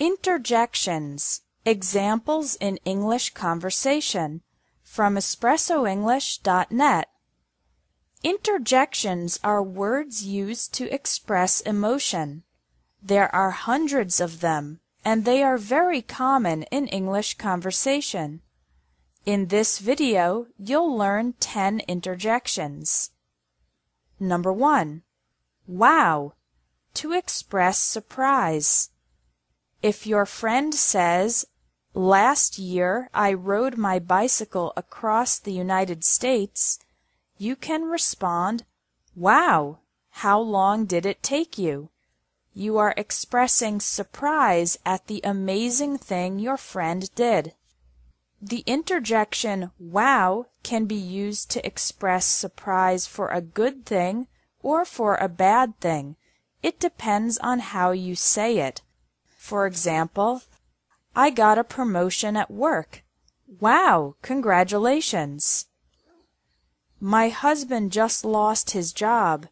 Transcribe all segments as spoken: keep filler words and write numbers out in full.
Interjections, examples in English conversation, from Espresso English dot net. Interjections are words used to express emotion. There are hundreds of them, and they are very common in English conversation. In this video, you'll learn ten interjections. Number one. Wow! To express surprise. If your friend says, "Last year I rode my bicycle across the United States," you can respond, "Wow, how long did it take you?" You are expressing surprise at the amazing thing your friend did. The interjection "wow" can be used to express surprise for a good thing or for a bad thing. It depends on how you say it. For example, I got a promotion at work. Wow, congratulations! My husband just lost his job.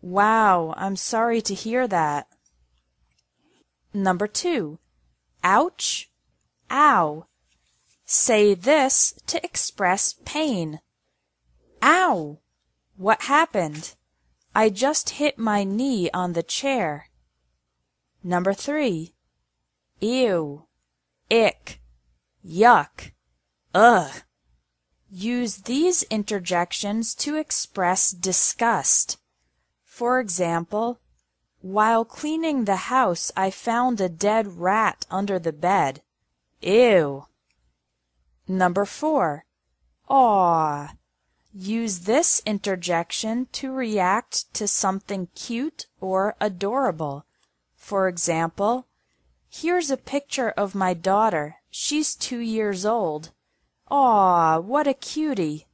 Wow, I'm sorry to hear that. Number two. Ouch, ow. Say this to express pain. Ow! What happened? I just hit my knee on the chair. Number three. Ew, ick, yuck, ugh. Use these interjections to express disgust. For example, while cleaning the house, I found a dead rat under the bed. Ew. Number four. Aw. Use this interjection to react to something cute or adorable. For example, here's a picture of my daughter. She's two years old. Aw, what a cutie!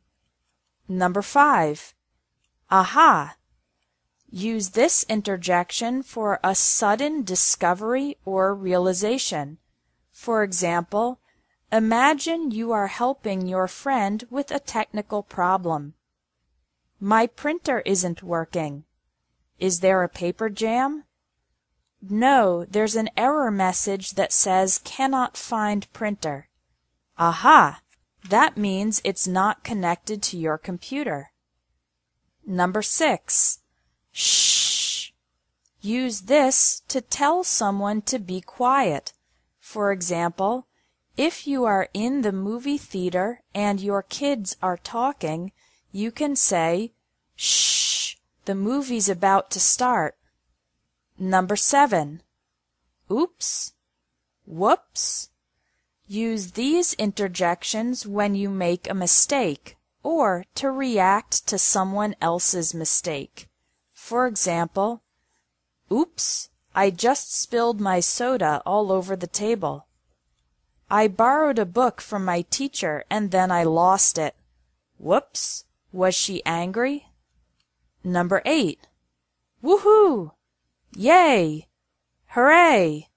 Number five. Aha! Use this interjection for a sudden discovery or realization. For example, imagine you are helping your friend with a technical problem. My printer isn't working. Is there a paper jam? No, there's an error message that says cannot find printer. Aha! That means it's not connected to your computer. Number six. Shh. Use this to tell someone to be quiet. For example, if you are in the movie theater and your kids are talking, you can say, "Shh, the movie's about to start." Number seven. Oops. Whoops. Use these interjections when you make a mistake or to react to someone else's mistake. For example, oops, I just spilled my soda all over the table. I borrowed a book from my teacher and then I lost it. Whoops, was she angry? Number eight. Woohoo! Yay! Hooray!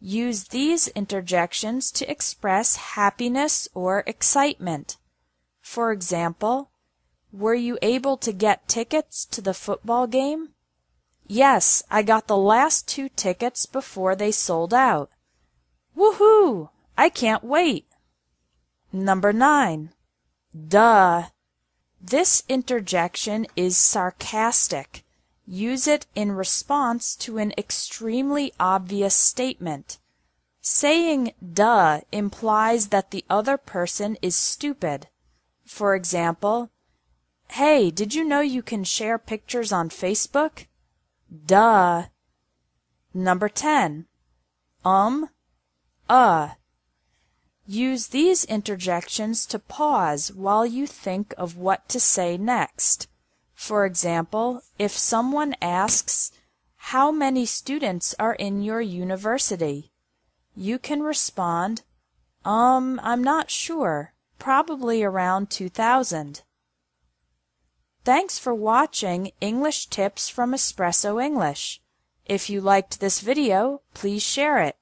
Use these interjections to express happiness or excitement. For example, were you able to get tickets to the football game? Yes, I got the last two tickets before they sold out. Woohoo! I can't wait! Number nine. Duh! This interjection is sarcastic. Use it in response to an extremely obvious statement. Saying duh implies that the other person is stupid. For example, hey, did you know you can share pictures on Facebook? Duh. Number ten. Um, uh. Use these interjections to pause while you think of what to say next. For example, if someone asks, how many students are in your university? You can respond, um, I'm not sure, probably around two thousand. Thanks for watching English Tips from Espresso English. If you liked this video, please share it.